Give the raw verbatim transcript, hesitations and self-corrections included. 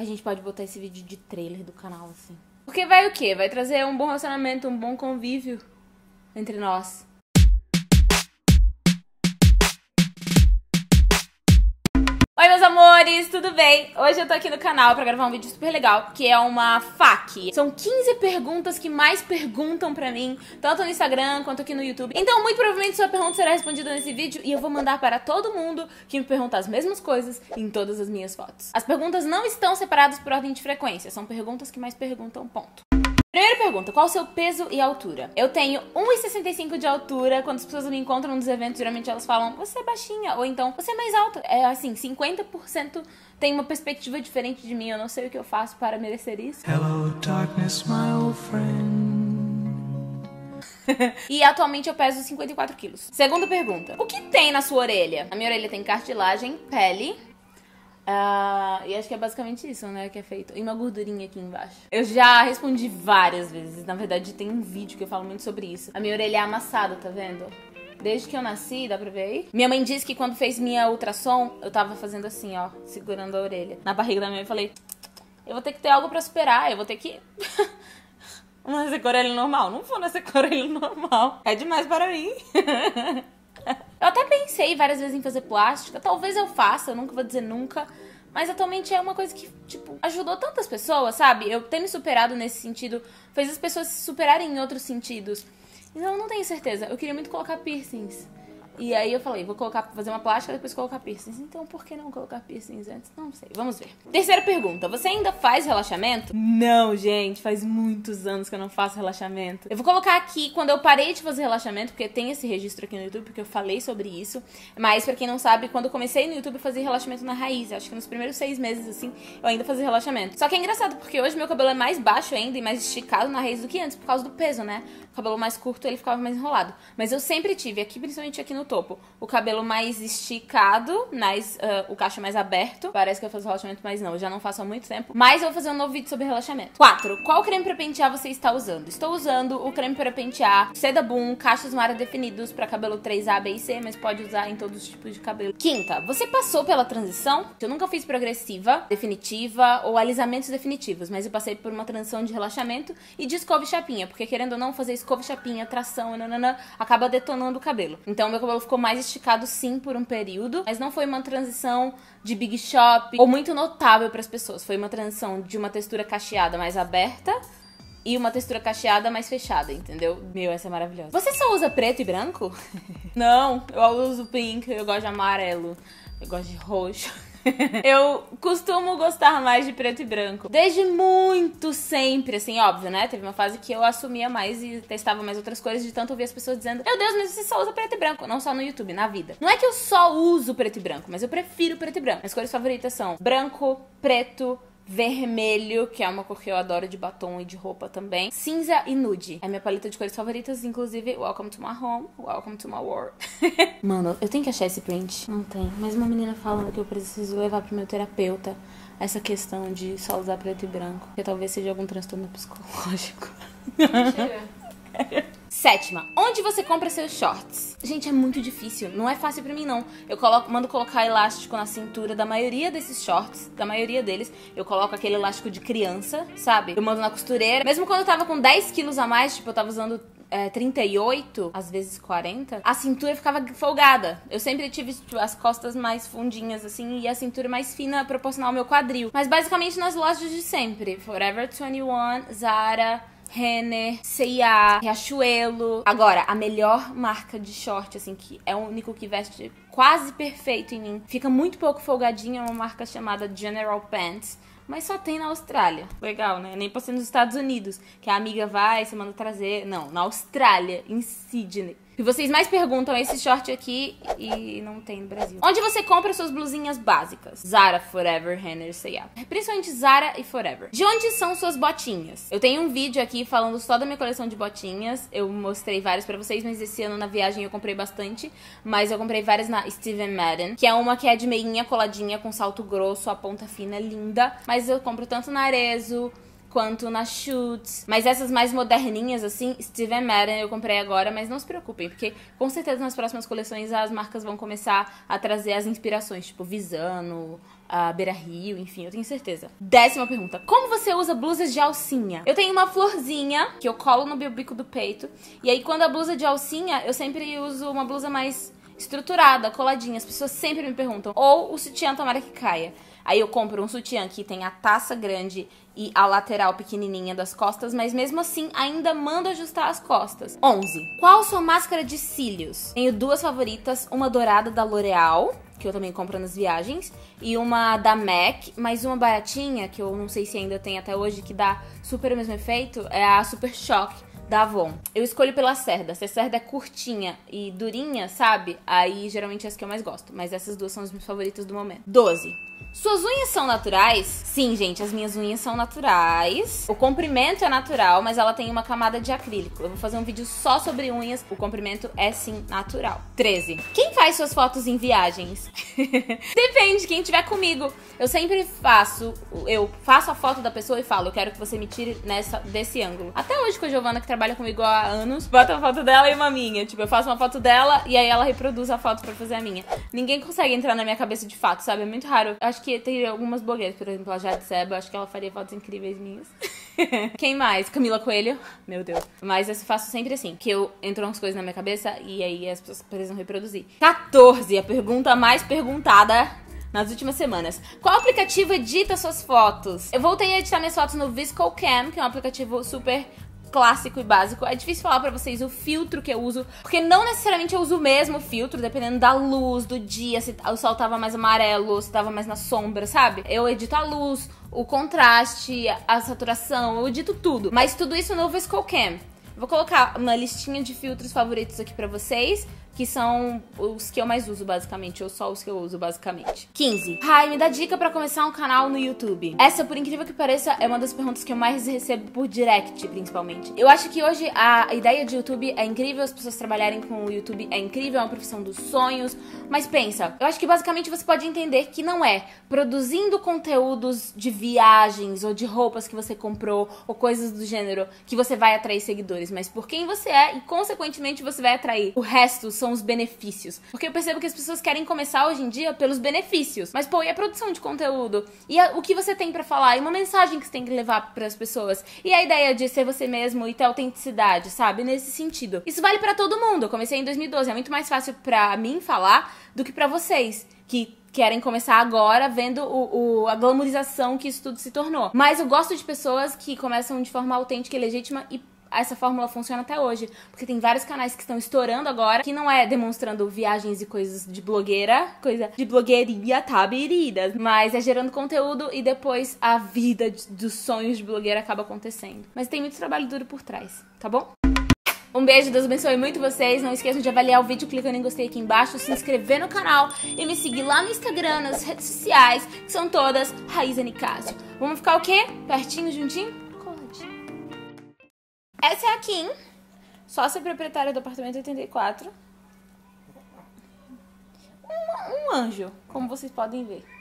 A gente pode botar esse vídeo de trailer do canal, assim. Porque vai o quê? Vai trazer um bom relacionamento, um bom convívio entre nós. Oi, meus amores, tudo bem? Hoje eu tô aqui no canal pra gravar um vídeo super legal, que é uma F A Q. São quinze perguntas que mais perguntam pra mim, tanto no Instagram quanto aqui no YouTube. Então, muito provavelmente sua pergunta será respondida nesse vídeo e eu vou mandar para todo mundo que me pergunta as mesmas coisas em todas as minhas fotos. As perguntas não estão separadas por ordem de frequência, são perguntas que mais perguntam, ponto. Primeira pergunta, qual o seu peso e altura? Eu tenho um metro e sessenta e cinco de altura. Quando as pessoas me encontram nos eventos, geralmente elas falam, você é baixinha, ou então, você é mais alta. É assim, cinquenta por cento tem uma perspectiva diferente de mim, eu não sei o que eu faço para merecer isso. Hello, darkness, my old friend. E atualmente eu peso cinquenta e quatro quilos. Segunda pergunta, o que tem na sua orelha? A minha orelha tem cartilagem, pele... Uh, e acho que é basicamente isso, né, que é feito. E uma gordurinha aqui embaixo. Eu já respondi várias vezes. Na verdade, tem um vídeo que eu falo muito sobre isso. A minha orelha é amassada, tá vendo? Desde que eu nasci, dá pra ver aí? Minha mãe disse que quando fez minha ultrassom, eu tava fazendo assim, ó, segurando a orelha. Na barriga da minha mãe, eu falei, eu vou ter que ter algo pra superar, eu vou ter que... Não nascer com a orelha normal. Não vou nascer com a orelha normal. É demais para mim. Eu até pensei várias vezes em fazer plástica, talvez eu faça, eu nunca vou dizer nunca, mas atualmente é uma coisa que, tipo, ajudou tantas pessoas, sabe? Eu ter me superado nesse sentido, fez as pessoas se superarem em outros sentidos. Então eu não tenho certeza, eu queria muito colocar piercings. E aí eu falei, vou colocar, fazer uma plástica, depois colocar piercings. Então por que não colocar piercings antes? Não sei, vamos ver. Terceira pergunta, você ainda faz relaxamento? Não, gente, faz muitos anos que eu não faço relaxamento. Eu vou colocar aqui quando eu parei de fazer relaxamento, porque tem esse registro aqui no YouTube, porque eu falei sobre isso. Mas pra quem não sabe, quando eu comecei no YouTube, eu fazia relaxamento na raiz. Acho que nos primeiros seis meses, assim, eu ainda fazia relaxamento. Só que é engraçado, porque hoje meu cabelo é mais baixo ainda e mais esticado na raiz do que antes, por causa do peso, né? O cabelo mais curto, ele ficava mais enrolado. Mas eu sempre tive, aqui principalmente aqui no topo, o cabelo mais esticado, mais, uh, o cacho mais aberto. Parece que eu faço relaxamento, mas não, eu já não faço há muito tempo. Mas eu vou fazer um novo vídeo sobre relaxamento. quatro. Qual creme pra pentear você está usando? Estou usando o creme pra pentear Seda Boom Cachos Mara Definidos pra cabelo três A, B e C, mas pode usar em todos os tipos de cabelo. Quinta. Você passou pela transição? Eu nunca fiz progressiva, definitiva ou alisamentos definitivos, mas eu passei por uma transição de relaxamento e de escova e chapinha, porque querendo ou não fazer escova e chapinha, tração e nananã, acaba detonando o cabelo. Então meu cabelo ficou mais esticado sim por um período, mas não foi uma transição de big shop ou muito notável para as pessoas. Foi uma transição de uma textura cacheada mais aberta e uma textura cacheada mais fechada, entendeu? Meu, essa é maravilhosa. Você só usa preto e branco? Não, eu uso pink, eu gosto de amarelo, eu gosto de roxo. Eu costumo gostar mais de preto e branco. Desde muito sempre, assim, óbvio, né? Teve uma fase que eu assumia mais e testava mais outras coisas, de tanto ouvir as pessoas dizendo, meu Deus, mas você só usa preto e branco. Não só no YouTube, na vida. Não é que eu só uso preto e branco, mas eu prefiro preto e branco. Minhas cores favoritas são branco, preto, vermelho, que é uma cor que eu adoro de batom e de roupa também, cinza e nude. É minha paleta de cores favoritas, inclusive Welcome to my home, welcome to my world. Mano, eu tenho que achar esse print. Não tem, mas uma menina falando que eu preciso levar pro meu terapeuta essa questão de só usar preto e branco, que talvez seja algum transtorno psicológico. Sétima, onde você compra seus shorts? Gente, é muito difícil, não é fácil pra mim não. Eu coloco, mando colocar elástico na cintura da maioria desses shorts, da maioria deles. Eu coloco aquele elástico de criança, sabe? Eu mando na costureira. Mesmo quando eu tava com dez quilos a mais, tipo, eu tava usando é, trinta e oito, às vezes quarenta, a cintura ficava folgada. Eu sempre tive tipo, as costas mais fundinhas, assim, e a cintura mais fina proporcional ao meu quadril. Mas basicamente nas lojas de sempre, Forever vinte e um, Zara... Renner, C e A, Riachuelo. Agora, a melhor marca de short, assim, que é o único que veste quase perfeito em mim, fica muito pouco folgadinha, é uma marca chamada General Pants, mas só tem na Austrália. Legal, né? Nem pra ser nos Estados Unidos, que a amiga vai, você manda trazer. Não, na Austrália, em Sydney. E vocês mais perguntam esse short aqui e não tem no Brasil. Onde você compra suas blusinhas básicas? Zara, Forever, Renner, C e A. Principalmente Zara e Forever. De onde são suas botinhas? Eu tenho um vídeo aqui falando só da minha coleção de botinhas. Eu mostrei várias pra vocês, mas esse ano na viagem eu comprei bastante. Mas eu comprei várias na Steve Madden, que é uma que é de meinha coladinha com salto grosso, a ponta fina linda. Mas eu compro tanto na Arezzo... quanto na Chutes. Mas essas mais moderninhas, assim, Steve Madden eu comprei agora, mas não se preocupem, porque com certeza nas próximas coleções as marcas vão começar a trazer as inspirações, tipo Visano, a Beira Rio, enfim, eu tenho certeza. Décima pergunta. Como você usa blusas de alcinha? Eu tenho uma florzinha que eu colo no meu bico do peito. E aí, quando a blusa de alcinha, eu sempre uso uma blusa mais estruturada, coladinha. As pessoas sempre me perguntam. Ou o sutiã, tomara que caia. Aí eu compro um sutiã que tem a taça grande e a lateral pequenininha das costas, mas mesmo assim ainda mando ajustar as costas. onze. Qual sua máscara de cílios? Tenho duas favoritas, uma dourada da L'Oreal, que eu também compro nas viagens, e uma da MAC, mas uma baratinha, que eu não sei se ainda tem até hoje, que dá super o mesmo efeito, é a Super Shock da Avon. Eu escolho pela cerda. Se a cerda é curtinha e durinha, sabe? Aí, geralmente, é as que eu mais gosto. Mas essas duas são as minhas favoritas do momento. doze. Suas unhas são naturais? Sim, gente, as minhas unhas são naturais. O comprimento é natural, mas ela tem uma camada de acrílico. Eu vou fazer um vídeo só sobre unhas. O comprimento é, sim, natural. treze. Quem faz suas fotos em viagens? Depende, quem tiver comigo. Eu sempre faço... Eu faço a foto da pessoa e falo, eu quero que você me tire nessa, desse ângulo. Até hoje, com a Giovana, que trabalha trabalha comigo há anos, bota uma foto dela e uma minha. Tipo, eu faço uma foto dela e aí ela reproduz a foto pra fazer a minha. Ninguém consegue entrar na minha cabeça de fato, sabe? É muito raro. Acho que tem algumas blogueiras, por exemplo, a Jade Seba. Acho que ela faria fotos incríveis minhas. Quem mais? Camila Coelho? Meu Deus. Mas eu faço sempre assim, que eu entro umas coisas na minha cabeça e aí as pessoas precisam reproduzir. quatorze. A pergunta mais perguntada nas últimas semanas. Qual aplicativo edita suas fotos? Eu voltei a editar minhas fotos no V S C O Cam, que é um aplicativo super... clássico e básico. É difícil falar pra vocês o filtro que eu uso, porque não necessariamente eu uso o mesmo filtro, dependendo da luz, do dia, se o sol tava mais amarelo, se tava mais na sombra, sabe? Eu edito a luz, o contraste, a saturação, eu edito tudo. Mas tudo isso no V S C O Cam. Vou colocar uma listinha de filtros favoritos aqui pra vocês, que são os que eu mais uso, basicamente, ou só os que eu uso, basicamente. quinze. Ai, me dá dica pra começar um canal no YouTube. Essa, por incrível que pareça, é uma das perguntas que eu mais recebo por direct, principalmente. Eu acho que hoje a ideia de YouTube é incrível, as pessoas trabalharem com o YouTube é incrível, é uma profissão dos sonhos, mas pensa, eu acho que basicamente você pode entender que não é produzindo conteúdos de viagens ou de roupas que você comprou ou coisas do gênero que você vai atrair seguidores, mas por quem você é e, consequentemente, você vai atrair. O resto são os benefícios. Porque eu percebo que as pessoas querem começar hoje em dia pelos benefícios. Mas, pô, e a produção de conteúdo? E a, o que você tem pra falar? E uma mensagem que você tem que levar pras pessoas? E a ideia de ser você mesmo e ter autenticidade, sabe? Nesse sentido. Isso vale pra todo mundo. Eu comecei em dois mil e doze. É muito mais fácil pra mim falar do que pra vocês, que querem começar agora vendo o, o, a glamorização que isso tudo se tornou. Mas eu gosto de pessoas que começam de forma autêntica e legítima e essa fórmula funciona até hoje, porque tem vários canais que estão estourando agora, que não é demonstrando viagens e coisas de blogueira, coisa de blogueirinha tabirida, mas é gerando conteúdo e depois a vida de, dos sonhos de blogueira acaba acontecendo. Mas tem muito trabalho duro por trás, tá bom? Um beijo, Deus abençoe muito vocês. Não esqueçam de avaliar o vídeo clicando em gostei aqui embaixo, se inscrever no canal e me seguir lá no Instagram, nas redes sociais, que são todas Rayza Nicácio. Vamos ficar o quê? Pertinho, juntinho? Essa é a Kim, sócia proprietária do apartamento oitenta e quatro. Um, um anjo, como vocês podem ver.